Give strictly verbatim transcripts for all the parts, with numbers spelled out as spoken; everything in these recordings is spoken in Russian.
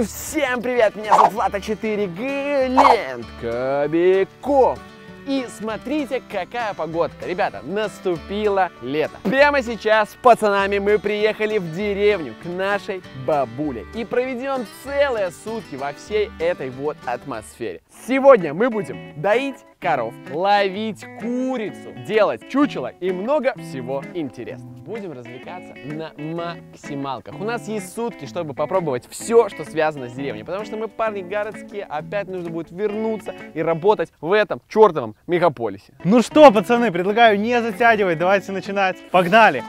И всем привет, меня зовут Влад А четыре, Глент, Кобяков. И смотрите, какая погодка. Ребята, наступило лето. Прямо сейчас с пацанами мы приехали в деревню к нашей бабуле. И проведем целые сутки во всей этой вот атмосфере. Сегодня мы будем доить коров, ловить курицу, делать чучело и много всего интересного. Будем развлекаться на максималках. У нас есть сутки, чтобы попробовать все, что связано с деревней. Потому что мы парни городские, опять нужно будет вернуться и работать в этом чертовом мегаполисе. Ну что, пацаны, предлагаю не затягивать, давайте начинать. Погнали!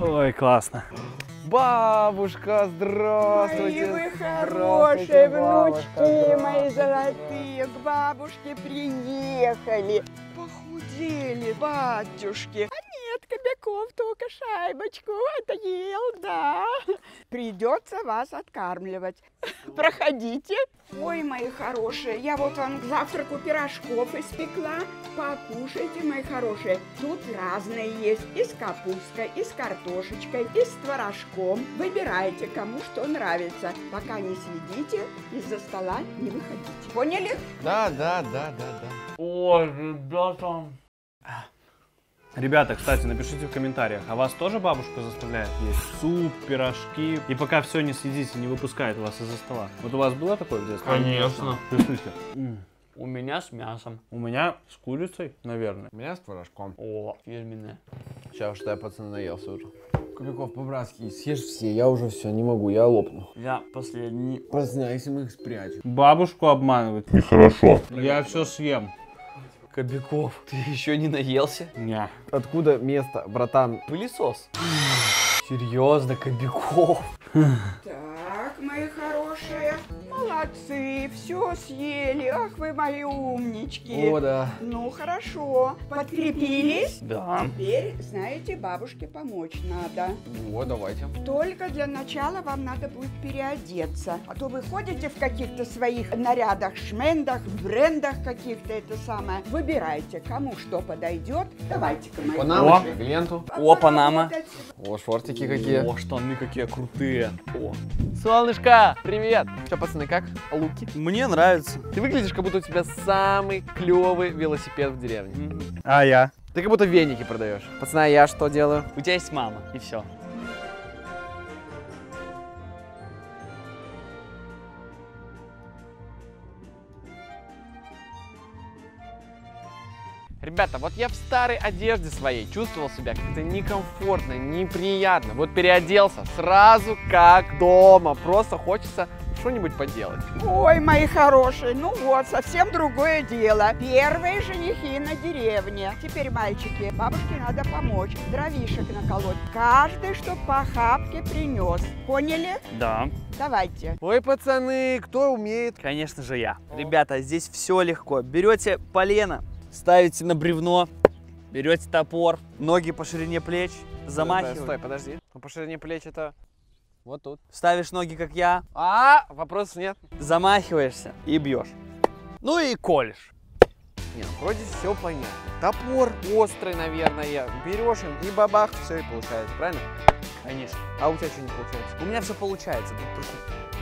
Ой, классно. Бабушка, здравствуйте! Мои вы хорошие, бабушка, внучки мои золотые, к бабушке приехали. Похудели, батюшки. А нет, Кобяков только шайбочку отъел, да. Придется вас откармливать. Проходите. Ой, мои хорошие, я вот вам к завтраку пирожков испекла. Покушайте, мои хорошие. Тут разные есть. И с капусткой, и с картошечкой, и с творожком. Выбирайте, кому что нравится. Пока не съедите, из-за стола не выходите. Поняли? Да, да, да, да, да. О, ребята. Ребята, кстати, напишите в комментариях, а вас тоже бабушка заставляет есть суп, пирожки? И пока все не съедите, не выпускает вас из-за стола. Вот у вас было такое в детстве? Конечно. Пишите. У меня с мясом. У меня с курицей, наверное. У меня с творожком. О, фирменное. Сейчас что я, пацаны, наелся уже. Кобяков, по-братски, съешь все, я уже все, не могу, я лопну. Я последний. Поздно, если мы их спрячем. Бабушку обманывают. Нехорошо. Я все съем. Кобяков, ты еще не наелся? Не. Откуда место, братан? Пылесос. Серьезно, Кобяков. Так, мои хорошие, молодцы, все съели. Ах, вы мои умнички. О, да. Ну, хорошо. Подкрепились? Да. Теперь, знаете, бабушке помочь надо. О, давайте. Только для начала вам надо будет переодеться. А то вы ходите в каких-то своих нарядах, шмендах, брендах каких-то, это самое. Выбирайте, кому что подойдет. Давайте-ка, мои. Панама, Гленту. О, Панама. О, шортики какие. О, штаны какие крутые. О. Солнышко, привет. Что, пацаны, как луки? Мне нравится. Ты выглядишь, как будто у тебя самый клевый велосипед в деревне. Mm-hmm. А я? Ты как будто веники продаешь. Пацаны, а я что делаю? У тебя есть мама, и все. Ребята, вот я в старой одежде своей чувствовал себя как-то некомфортно, неприятно. Вот переоделся сразу как дома. Просто хочется что-нибудь поделать. Ой, мои хорошие, ну вот, совсем другое дело. Первые женихи на деревне. Теперь, мальчики, бабушке надо помочь. Дровишек наколоть. Каждый, чтоб по хапке принес. Поняли? Да. Давайте. Ой, пацаны, кто умеет? Конечно же я. О. Ребята, здесь все легко. Берете полено, ставите на бревно, берете топор, ноги по ширине плеч, замахиваете. Стой, подожди. По ширине плеч это... Вот тут. Ставишь ноги, как я. А, вопросов нет. Замахиваешься и бьешь. Ну и колешь. Нет, вроде все понятно. Топор острый, наверное. Берешь им и бабах, все и получается, правильно? Конечно. А у тебя что не получается? У меня все получается.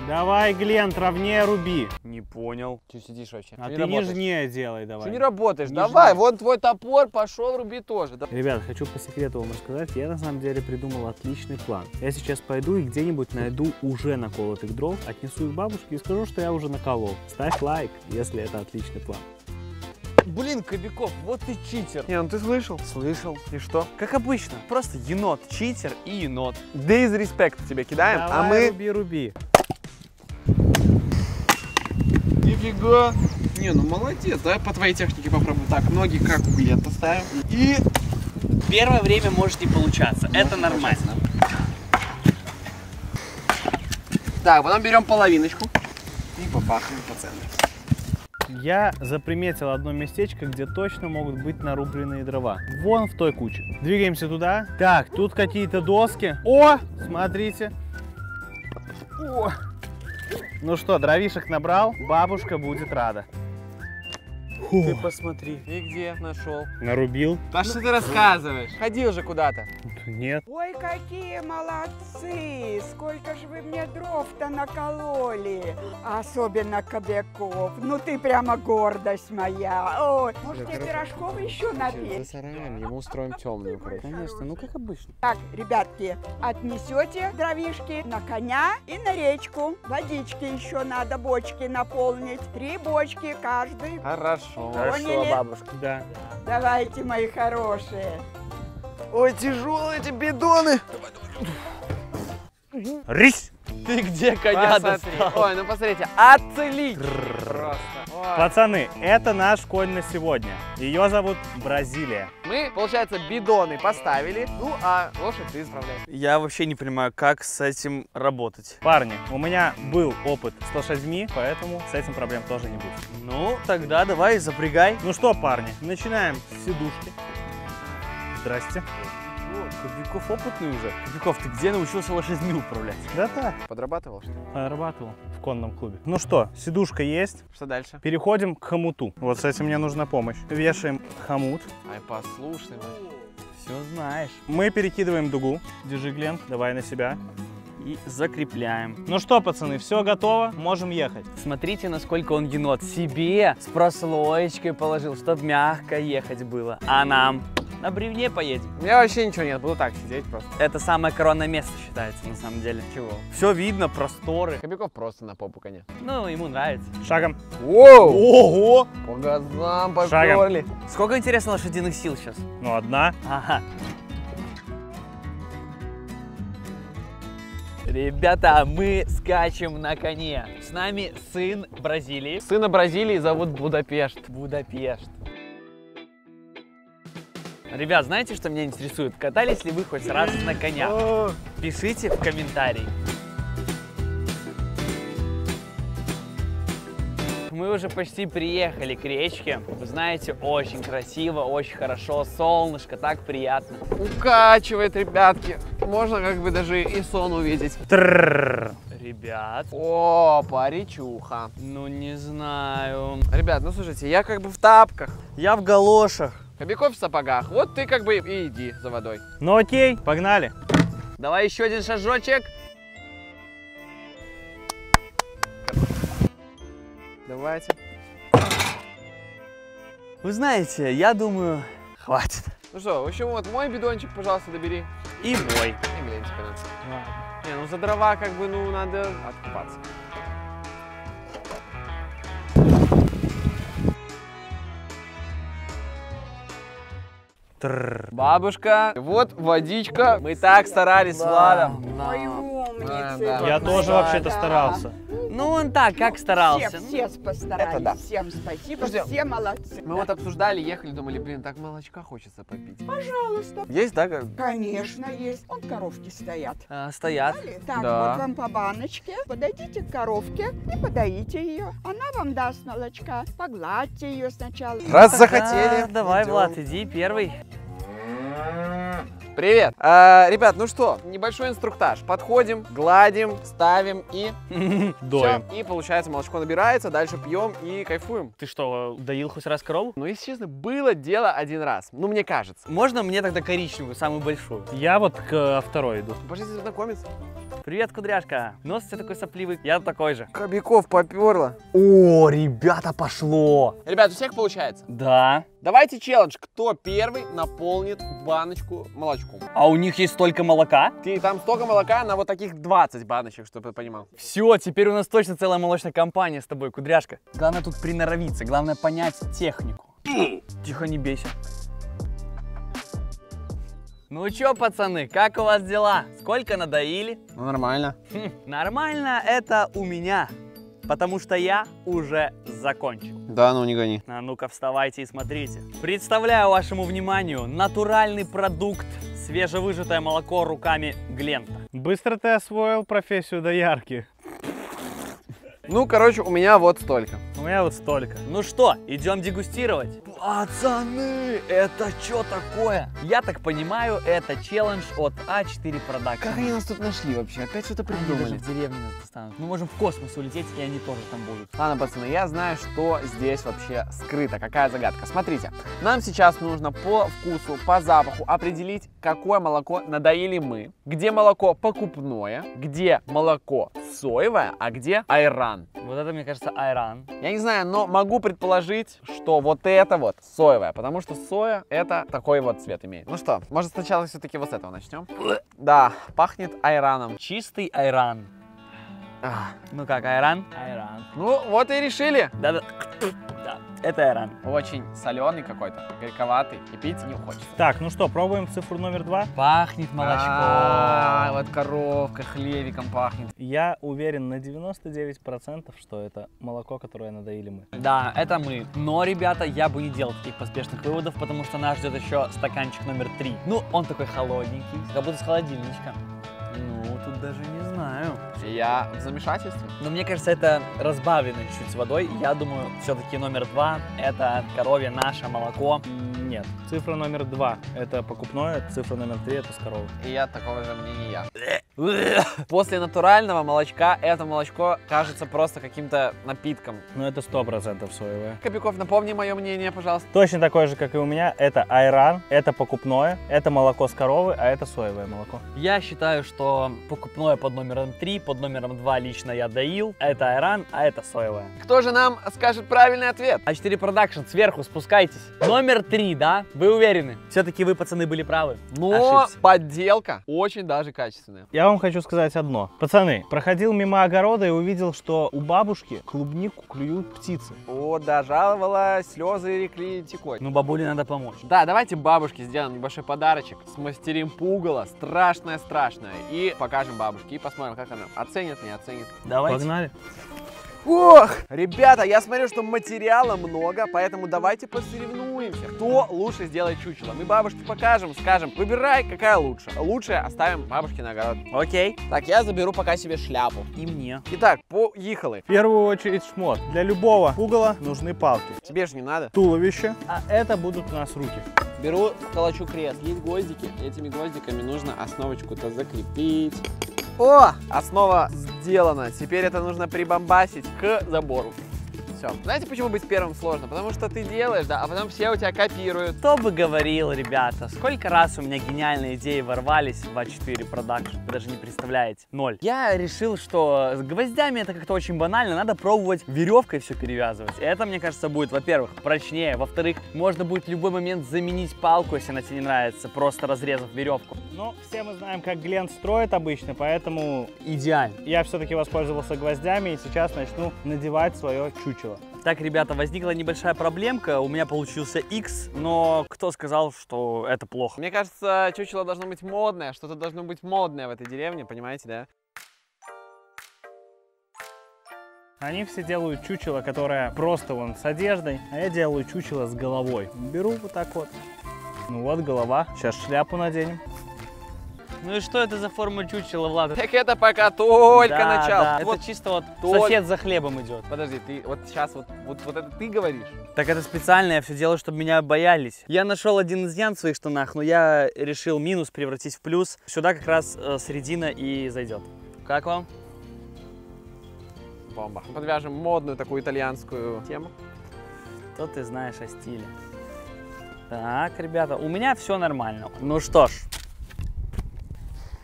Давай, Глент, ровнее руби. Не понял. Ты сидишь вообще? А ты нежнее делай давай. Ты не работаешь, давай, вон твой топор, пошел руби тоже. Ребят, хочу по секрету вам рассказать, я на самом деле придумал отличный план. Я сейчас пойду и где-нибудь найду уже наколотых дров, отнесу их бабушке и скажу, что я уже наколол. Ставь лайк, если это отличный план. Блин, Кобяков, вот ты читер. Не, ну ты слышал? Слышал. И что? Как обычно, просто енот, читер и енот. Да из респекта тебе кидаем, давай, а мы... руби-руби. Нифига. Не, ну молодец, давай по твоей технике попробуем. Так, ноги как у Глента ставим. И... Первое время может не получаться, может, это нормально. Так, потом берем половиночку и бабахаем по центру. Я заприметил одно местечко, где точно могут быть нарубленные дрова. Вон в той куче. Двигаемся туда. Так, тут какие-то доски. О, смотрите. О. Ну что, дровишек набрал, бабушка будет рада. Фу. Ты посмотри. И где нашел? Нарубил. А что ты рассказываешь? Ходил же куда-то. Нет. Ой, какие молодцы! Сколько же вы мне дров-то накололи. Особенно Кобяков. Ну ты прямо гордость моя. Ой, может тебе пирожков еще напить? За сараем ему устроим темную. Конечно, ну как обычно. Так, ребятки, отнесете дровишки на коня и на речку. Водички еще надо, бочки наполнить. Три бочки каждый. Хорошо. Хорошо, бабушка, да. Давайте, мои хорошие. Ой, тяжелые эти бидоны. Рысь! Ты где коня достал? Ой, ну посмотрите, оцелить! Пацаны, это наш конь на сегодня. Ее зовут Бразилия. Мы, получается, бидоны поставили, ну а лошадь ты исправляешь. Я вообще не понимаю, как с этим работать. Парни, у меня был опыт с лошадьми, поэтому с этим проблем тоже не будет. Ну, тогда давай запрягай. Ну что, парни, начинаем с сидушки. Здрасте. Кобяков опытный уже. Кобяков, ты где научился лошадьми управлять? Да так. Подрабатывал, что ли? Подрабатывал в конном клубе. Ну что, сидушка есть. Что дальше? Переходим к хомуту. Вот с этим мне нужна помощь. Вешаем хомут. Ай, послушный мой. Все знаешь. Мы перекидываем дугу. Держи, Глент, давай на себя. И закрепляем. Ну что, пацаны, все готово, можем ехать. Смотрите, насколько он енот себе с прослоечкой положил, чтобы мягко ехать было. А нам... На бревне поедем. У меня вообще ничего нет, буду так сидеть просто. Это самое коронное место считается, на самом деле. Чего? Все видно, просторы. Кобяков просто на попу коня. Ну, ему нравится. Шагом. Воу! Ого! По газам поперли. Шагом. Сколько, интересно, лошадиных сил сейчас? Ну, одна. Ага. Ребята, мы скачем на коне. С нами сын Бразилии. Сына Бразилии зовут Будапешт. Будапешт. Ребят, знаете, что меня интересует? Катались ли вы хоть раз на конях? Пишите в комментарии. Мы уже почти приехали к речке. Вы знаете, очень красиво, очень хорошо, солнышко, так приятно. Укачивает, ребятки. Можно как бы даже и сон увидеть. Тррррр. Ребят. О, паричуха. Ну, не знаю. Ребят, ну слушайте, я как бы в тапках. Я в галошах. Кобяков в сапогах, вот ты как бы и иди за водой. Ну окей, погнали. Давай еще один шажочек. Давайте. Вы знаете, я думаю, хватит. Ну что, в общем, вот мой бидончик, пожалуйста, добери. И мой. И Глентик, ладно. Не, ну за дрова как бы, ну, надо откупаться. Бабушка, вот водичка. Мы так старались с Владом. Ой, умница. Да, да. Я тоже вообще-то старался. Ну, он так, как старался. Все, все постарались. Да. Всем спасибо, все, все молодцы. Мы вот обсуждали, ехали, думали, блин, так молочка хочется попить. Пожалуйста. Есть, да? Конечно, есть. Вот коровки стоят. А, стоят. Дали? Так, да. Вот вам по баночке. Подойдите к коровке и подоите ее. Она вам даст молочка. Погладьте ее сначала. Раз захотели. А, давай, идем. Влад, иди первый. Привет! А, ребят, ну что, небольшой инструктаж. Подходим, гладим, ставим и... Доим. Все. И получается, молочко набирается, дальше пьем и кайфуем. Ты что, доил хоть раз корову? Ну, если честно, было дело один раз. Ну, мне кажется. Можно мне тогда коричневую, самую большую? Я вот к второй иду. Пошли знакомиться. Привет, кудряшка. Нос у тебя такой сопливый, я такой же. Кобяков поперло. О, ребята, пошло. Ребят, у всех получается? Да. Давайте челлендж, кто первый наполнит баночку молочком. А у них есть столько молока? Ты, там столько молока на вот таких двадцать баночек, чтобы ты понимал. Все, теперь у нас точно целая молочная компания с тобой, кудряшка. Главное тут приноровиться, главное понять технику. Тихо, не бейся. Ну чё, пацаны, как у вас дела? Сколько надоили? Ну, нормально. Хм, нормально это у меня, потому что я уже закончил. Да, ну не гони. А ну-ка, вставайте и смотрите. Представляю вашему вниманию натуральный продукт, свежевыжатое молоко руками Глента. Быстро ты освоил профессию доярки. Ну, короче, у меня вот столько. У меня вот столько. Ну что, идем дегустировать? Пацаны, это что такое? Я так понимаю, это челлендж от А четыре продакшн. Как они нас тут нашли вообще? Опять что-то придумали. Они даже в деревне нас достанут. Мы можем в космос улететь, и они тоже там будут. Ладно, пацаны, я знаю, что здесь вообще скрыто. Какая загадка? Смотрите, нам сейчас нужно по вкусу, по запаху определить, какое молоко надоели мы, где молоко покупное, где молоко соевое, а где айран. Вот это, мне кажется, айран. Я не знаю, но могу предположить, что вот это вот соевое, потому что соя это такой вот цвет имеет. Ну что, может сначала все-таки вот с этого начнем? Да, пахнет айраном. Чистый айран. А. Ну как, айран? Айран. Ну вот и решили. Да-да. Да, это айран. Очень соленый какой-то, горьковатый, и пить не хочется. Так, ну что, пробуем цифру номер два. Пахнет молочком. А, вот коровка, хлебиком пахнет. Я уверен на девяносто девять процентов, что это молоко, которое надоели мы. Да, это мы. Но, ребята, я бы не делал таких поспешных выводов, потому что нас ждет еще стаканчик номер три. Ну, он такой холодненький, как будто с холодильничка. Ну, тут даже не знаю. Я в замешательстве. Но мне кажется, это разбавлено чуть-чуть с водой. Я думаю, все-таки номер два – это коровье наше молоко. Нет, цифра номер два – это покупное, цифра номер три – это с коровы. И я такого же мнения. После натурального молочка это молочко кажется просто каким-то напитком. Ну это сто процентов соевое. Кобяков, напомни мое мнение, пожалуйста. Точно такое же, как и у меня. Это айран, это покупное, это молоко с коровы, а это соевое молоко. Я считаю, что покупное под номером три, под номером два лично я доил. Это айран, а это соевое. Кто же нам скажет правильный ответ? а четыре продакшн, сверху спускайтесь. Номер три, да? Вы уверены? Все-таки вы, пацаны, были правы. Но ошибся. Подделка очень даже качественная. Я вам хочу сказать одно. Пацаны, проходил мимо огорода и увидел, что у бабушки клубнику клюют птицы. О, да, жаловалась, слезы рекли текут. Ну, бабуле надо помочь. Да, давайте бабушке сделаем небольшой подарочек. Смастерим пугало, страшное-страшное. И покажем бабушке, и посмотрим, как она оценит, не оценит. Давайте. Погнали. Ох, ребята, я смотрю, что материала много, поэтому давайте посоревнуемся, кто лучше сделает чучело. Мы бабушке покажем, скажем, выбирай, какая лучше. Лучшее оставим бабушке на огород. Окей. Так, я заберу пока себе шляпу. И мне. Итак, поехали. В первую очередь шмот. Для любого пугала нужны палки. Тебе же не надо. Туловище. А это будут у нас руки. Беру, колочу крест. Есть гвоздики. Этими гвоздиками нужно основочку-то закрепить. О, основа сделана. Теперь это нужно прибамбасить к забору. Все. Знаете, почему быть первым сложно? Потому что ты делаешь, да, а потом все у тебя копируют. Кто бы говорил, ребята, сколько раз у меня гениальные идеи ворвались в а четыре продакшн, вы даже не представляете. Ноль. Я решил, что с гвоздями это как-то очень банально, надо пробовать веревкой все перевязывать. Это, мне кажется, будет, во-первых, прочнее, во-вторых, можно будет в любой момент заменить палку, если она тебе не нравится, просто разрезав веревку. Ну, все мы знаем, как Глент строит обычно, поэтому идеально. Я все-таки воспользовался гвоздями и сейчас начну надевать свое чучело. Так, ребята, возникла небольшая проблемка, у меня получился X, но кто сказал, что это плохо? Мне кажется, чучело должно быть модное, что-то должно быть модное в этой деревне, понимаете, да? Они все делают чучело, которое просто вон с одеждой, а я делаю чучело с головой. Беру вот так вот. Ну вот голова, сейчас шляпу наденем. Ну и что это за форма чучела, Влад? Так это пока только да, начало. Да. Вот это чисто вот только... сосед за хлебом идет. Подожди, ты вот сейчас вот, вот, вот это ты говоришь? Так это специально, я все делаю, чтобы меня боялись. Я нашел один изъян в своих штанах, но я решил минус превратить в плюс. Сюда как раз э, середина и зайдет. Как вам? Бомба. Подвяжем модную такую итальянскую тему. Что ты знаешь о стиле? Так, ребята, у меня все нормально. Ну что ж.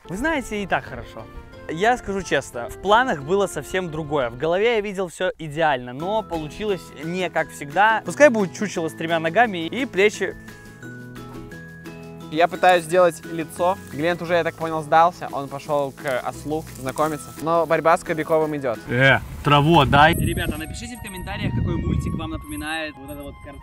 Вы знаете, и так хорошо. Я скажу честно, в планах было совсем другое. В голове я видел все идеально, но получилось не как всегда. Пускай будет чучело с тремя ногами и плечи. Я пытаюсь сделать лицо. Глент уже, я так понял, сдался. Он пошел к ослу знакомиться. Но борьба с Кобяковым идет. Э, траву дай. Ребята, напишите в комментариях, какой мультик вам напоминает вот эта вот картина.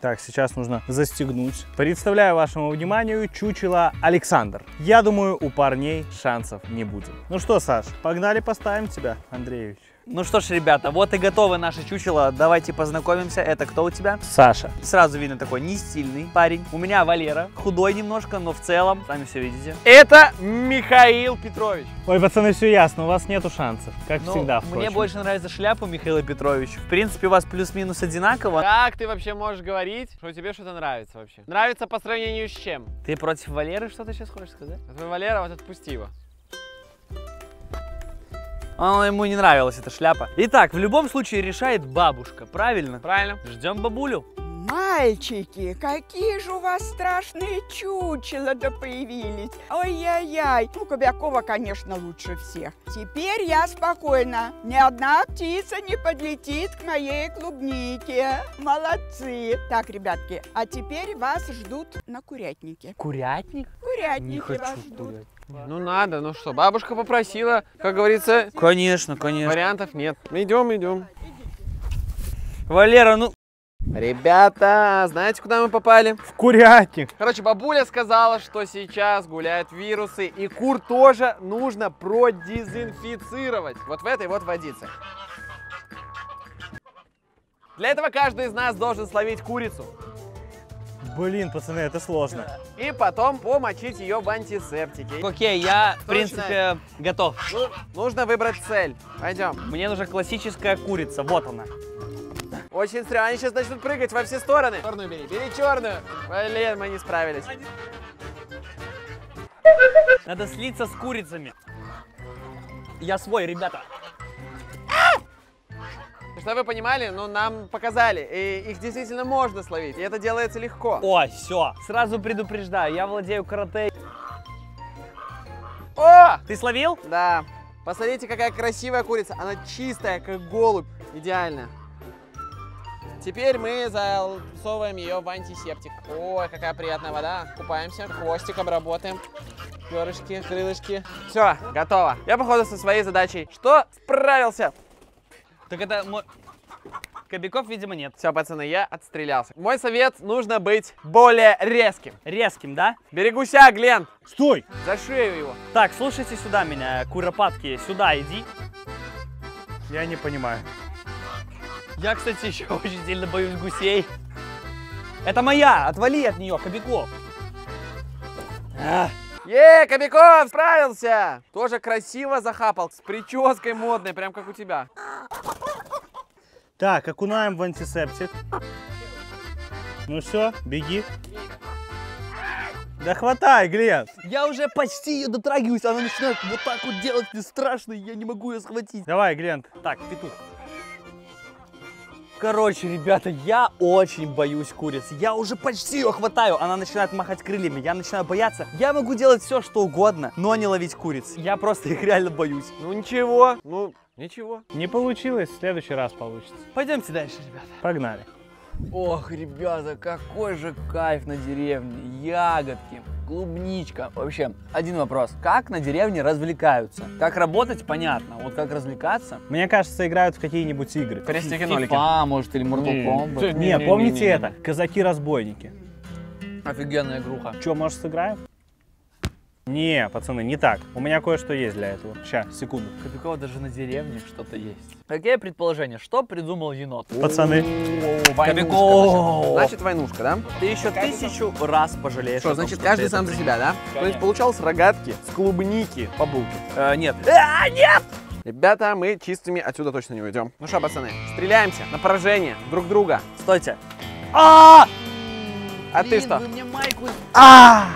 Так, сейчас нужно застегнуть. Представляю вашему вниманию чучело Александр. Я думаю, у парней шансов не будет. Ну что, Саш, погнали поставим тебя, Андреевич. Ну что ж, ребята, вот и готовы наши чучела. Давайте познакомимся. Это кто у тебя? Саша. Сразу видно, такой не стильный парень. У меня Валера. Худой немножко, но в целом, сами все видите. Это Михаил Петрович. Ой, пацаны, все ясно, у вас нету шансов. Как ну, всегда, впрочем. Мне больше нравится шляпа Михаила Петровича. В принципе, у вас плюс-минус одинаково. Как ты вообще можешь говорить, что тебе что-то нравится вообще? Нравится по сравнению с чем? Ты против Валеры что-то сейчас хочешь сказать? А твой Валера, вот отпусти его. А ему не нравилась эта шляпа. Итак, в любом случае решает бабушка, правильно? Правильно. Ждем бабулю. Мальчики, какие же у вас страшные чучела да появились. Ой-яй-яй. Ну, Кобякова, конечно, лучше всех. Теперь я спокойна. Ни одна птица не подлетит к моей клубнике. Молодцы. Так, ребятки, а теперь вас ждут на курятнике. Курятник? Курятники не хочу вас ждут. Курять. Ну надо, ну что, бабушка попросила, как говорится. Конечно, конечно. Вариантов нет. Идем, идем. Валера, ну... Ребята, знаете, куда мы попали? В курятник. Короче, бабуля сказала, что сейчас гуляют вирусы, и кур тоже нужно продезинфицировать. Вот в этой вот водице. Для этого каждый из нас должен словить курицу. Блин, пацаны, это сложно. И потом помочить ее в антисептике. Окей, я, в принципе, готов. Ну, нужно выбрать цель. Пойдем. Мне нужна классическая курица, вот она. Очень стрёмно, они сейчас начнут прыгать во все стороны. Черную бери, бери черную. Блин, мы не справились. Надо слиться с курицами. Я свой, ребята. Чтобы вы понимали, ну, нам показали, и их действительно можно словить, и это делается легко. О, все, сразу предупреждаю, я владею карате. О! Ты словил? Да. Посмотрите, какая красивая курица, она чистая, как голубь, идеально. Теперь мы засовываем ее в антисептик. Ой, какая приятная вода, купаемся, хвостик обработаем. Перышки, крылышки. Все, готово. Я, походу, со своей задачей, что справился. Так это... Кобяков, видимо, нет. Все, пацаны, я отстрелялся. Мой совет, нужно быть более резким. Резким, да? Бери гуся, Глент. Стой! За шею его. Так, слушайте сюда меня, куропатки. Сюда иди. Я не понимаю. Я, кстати, еще очень сильно боюсь гусей. Это моя, отвали от нее, Кобяков. Ах. Е, Кобяков, справился! Тоже красиво захапал, с прической модной, прям как у тебя. Так, окунаем в антисептик. Ну все, беги. Да хватай, Глент. Я уже почти ее дотрагиваюсь, она начинает вот так вот делать, мне страшно, я не могу ее схватить. Давай, Глент. Так, петух. Короче, ребята, я очень боюсь куриц. Я уже почти ее хватаю. Она начинает махать крыльями. Я начинаю бояться. Я могу делать все, что угодно, но не ловить куриц. Я просто их реально боюсь. Ну ничего, ну ничего. Не получилось, в следующий раз получится. Пойдемте дальше, ребята. Погнали. Ох, ребята, какой же кайф на деревне. Ягодки, клубничка. Вообще, один вопрос. Как на деревне развлекаются? Как работать, понятно. Вот как развлекаться? Мне кажется, играют в какие-нибудь игры. Крестики-нолики. А, может, или Мортал Комбат. Не, помните это? Казаки-разбойники. Офигенная игруха. Че, может, сыграем? Не, пацаны, не так. У меня кое-что есть для этого. Сейчас, секунду. Кобякова даже на деревне что-то есть. Какие предположения? Что придумал енот? Пацаны. Кобяков. Значит, войнушка, да? Ты еще тысячу раз пожалеешь. Что, значит, каждый сам за себя, да? То есть получалось рогатки с клубники по булке. Нет. А, нет! Ребята, мы чистыми отсюда точно не уйдем. Ну что, пацаны, стреляемся на поражение друг друга. Стойте. А! А ты что? А!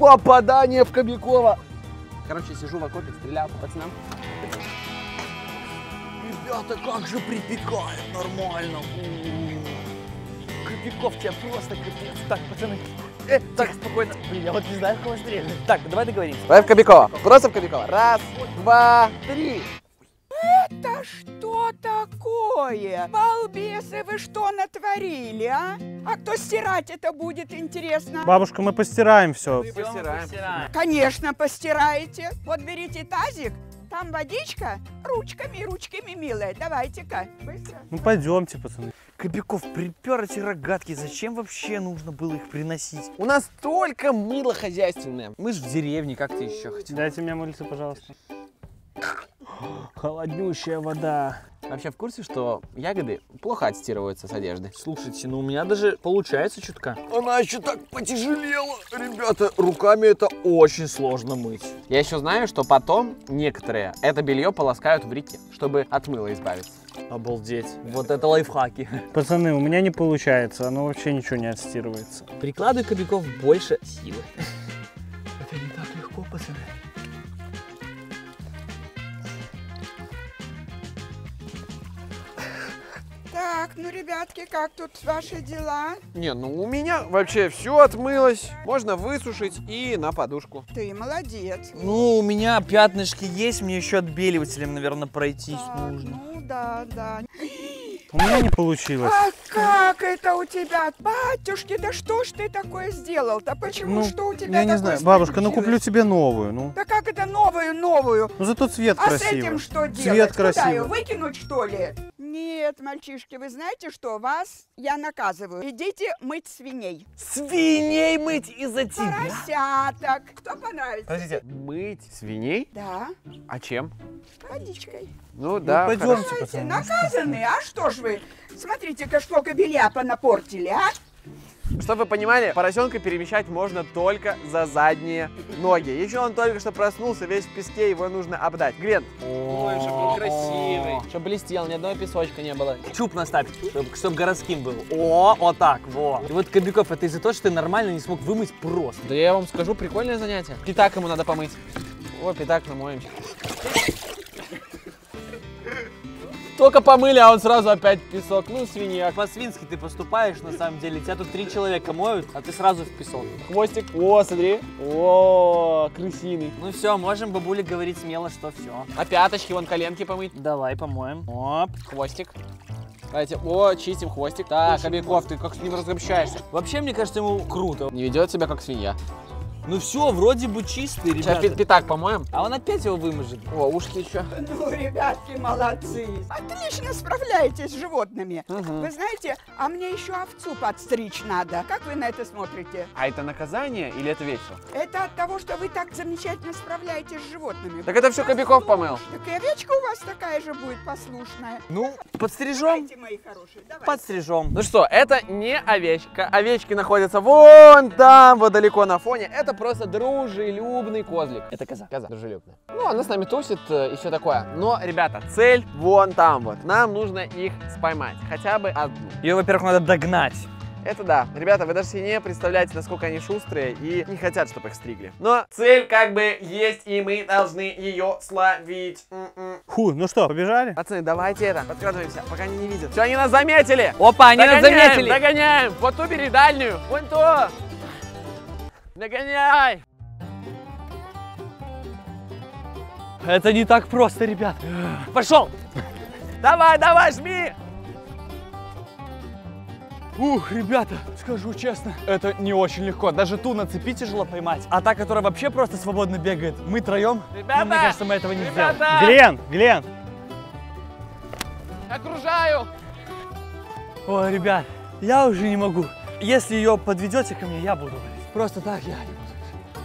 Попадание в Кобякова. Короче, сижу в окопе, стреляю по пацанам. Ребята, как же припекает нормально. Кобяков, тебя просто капец. Так, пацаны, э, так, спокойно. Блин, я вот не знаю, в кого стрелять. Так, давай договоримся. Давай в Кобякова. Просто в Кобякова. Раз, два, три. Это что такое? Балбесы, вы что натворили, а? А кто стирать это будет, интересно? Бабушка, мы постираем все. Мы постираем. Конечно, постираете. Вот берите тазик Там водичка ручками, ручками, милая. Давайте-ка, быстро. Ну пойдемте, пацаны. Кобяков, припер эти рогатки. Зачем вообще нужно было их приносить? У нас только мыло хозяйственное. Мы же в деревне, как ты еще хотел? Дайте мне мыльце, пожалуйста. Холоднющая вода. Вообще в курсе, что ягоды плохо отстирываются с одежды? Слушайте, ну у меня даже получается чутка. Она еще так потяжелела. Ребята, руками это очень сложно мыть. Я еще знаю, что потом некоторые это белье полоскают в реке, чтобы от мыла избавиться. Обалдеть. Вот это лайфхаки. Пацаны, у меня не получается, оно вообще ничего не отстирывается. Прикладывай, Кобяков, больше силы. Это не так легко, пацаны. Так, ну, ребятки, как тут ваши дела? Не, ну у меня вообще все отмылось. Можно высушить и на подушку. Ты молодец. Ну, у меня пятнышки есть, мне еще отбеливателем, наверное, пройтись так, нужно. Ну, да, да. У меня не получилось. А как это у тебя? Батюшки, да что ж ты такое сделал-то? Почему, ну, что у тебя я такое? Я не знаю, бабушка, ну куплю тебе новую. Ну. Да как это новую, новую? Ну зато цвет а красивый. А с этим что делать? Цвет красивый. Куда, ее выкинуть, что ли? Нет, мальчишки, вы знаете что? Вас я наказываю. Идите мыть свиней. Свиней мыть из-за тебя? Поросяток. Кто понравится? Подождите, мыть свиней? Да. А чем? Водичкой. Ну да, ну, пойдемте, пацаны. Наказаны, а что ж вы? Смотрите-ка, сколько белья понапортили, а? Чтобы вы понимали, поросенка перемещать можно только за задние ноги. Еще он только что проснулся, весь в песке, его нужно обдать. Глент. Ой, чтобы он красивый. Чтобы блестел, ни одного песочка не было. Чуб наставь, чтобы, чтобы городским был. О, вот так, вот. И вот, Кобяков, это из-за того, что ты нормально не смог вымыть просто. Да я вам скажу, прикольное занятие. Пятак ему надо помыть. О, пятак намоем. Только помыли, а он сразу опять песок. Ну, свинья. По-свински ты поступаешь, на самом деле. Тебя тут три человека моют, а ты сразу в песок. Хвостик. О, смотри. О, крысиный. Ну все, можем бабуле говорить смело, что все. А пяточки, вон коленки помыть. Давай, помоем. Оп. Хвостик. Давайте, о, чистим хвостик. Так, Кобяков, ты как с ним разобщаешься. Вообще, мне кажется, ему круто. Не ведет себя как свинья. Ну все, вроде бы чистый, ребята. Сейчас пятак помоем. А он опять его выможет. О, ушки еще. Ну, ребятки, молодцы. Отлично справляетесь с животными. Угу. Вы знаете, а мне еще овцу подстричь надо. Как вы на это смотрите? А это наказание или это весело? Это от того, что вы так замечательно справляетесь с животными. Так это все Кобяков помыл. Так и овечка у вас такая же будет послушная. Ну, подстрижем. Давайте, мои хорошие, давайте. Подстрижем. Ну что, это не овечка. Овечки находятся вон там, вот далеко на фоне. Это просто дружелюбный козлик. Это коза. Коза. Дружелюбная. Ну, она с нами тусит и все такое. Но, ребята, цель вон там вот. Нам нужно их споймать. Хотя бы одну. Ее, во-первых, надо догнать. Это да. Ребята, вы даже себе не представляете, насколько они шустрые и не хотят, чтобы их стригли. Но цель как бы есть, и мы должны ее словить. М-м. Фу, ну что, побежали? Пацаны, давайте это, подкрадываемся, пока они не видят. Все, они нас заметили. Опа, они догоняем, нас заметили. Догоняем, вот ту бери дальнюю, вон то. Нагоняй! Это не так просто, ребят. Пошел! Давай, давай, жми! Ух, ребята, скажу честно, это не очень легко. Даже ту на цепи тяжело поймать. А та, которая вообще просто свободно бегает, мы троем, ребята, ну, мне кажется, мы этого не ребята! сделаем. Глент, Глент! Окружаю! Ой, ребят, я уже не могу. Если ее подведете ко мне, я буду. Просто так я не могу.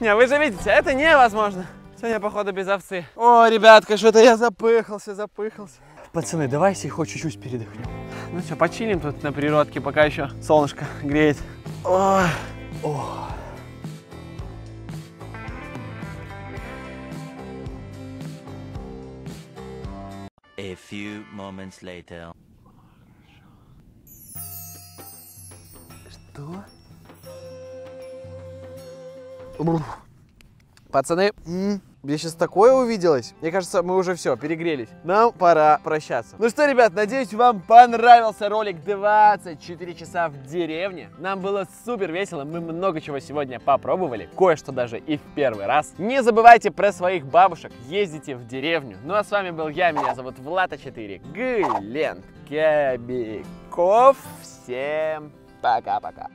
Не, вы же видите, это невозможно. Сегодня, походу, без овцы. О, ребятка, что-то я запыхался, запыхался. Пацаны, давайте хоть чуть-чуть передохнем. Ну все, почилим тут на природке, пока еще солнышко греет. О, о. A few moments later. Что? Пацаны, я сейчас такое увиделось. Мне кажется, мы уже все, перегрелись. Нам пора прощаться. Ну что, ребят, надеюсь, вам понравился ролик двадцать четыре часа в деревне. Нам было супер весело, мы много чего сегодня попробовали. Кое-что даже и в первый раз. Не забывайте про своих бабушек, ездите в деревню. Ну а с вами был я, меня зовут Влад А четыре, Глент, Кобяков. Всем пока-пока.